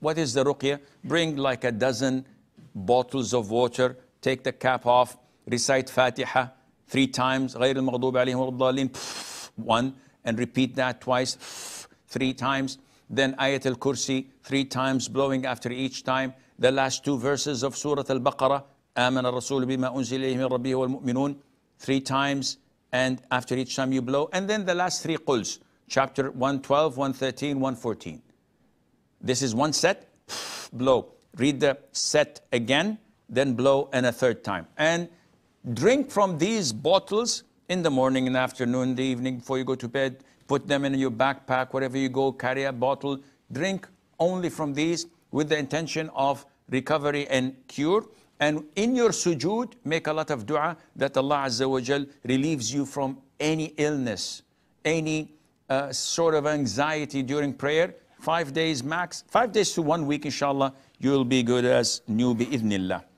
What is the ruqyah? Bring like a dozen bottles of water, take the cap off, recite Fatiha 3 times, غير المغضوب عليهم ولا الضالين, 1, and repeat that twice, 3 times. Then Ayat Al-Kursi 3 times, blowing after each time. The last 2 verses of Surah Al-Baqarah, آمن الرسول بما أنزل إليه من ربه والمؤمنون, 3 times, and after each time you blow. And then the last 3 quls, chapter 112, 113, 114. This is 1 set, blow. Read the set again, then blow, and a 3rd time. And drink from these bottles in the morning, in the afternoon, in the evening, before you go to bed. Put them in your backpack, wherever you go, carry a bottle. Drink only from these with the intention of recovery and cure. And in your sujood, make a lot of dua that Allah Azza wa Jal relieves you from any illness, any sort of anxiety during prayer. 5 days max, 5 days to 1 week, inshallah, you'll be good as new bi'idhnillah.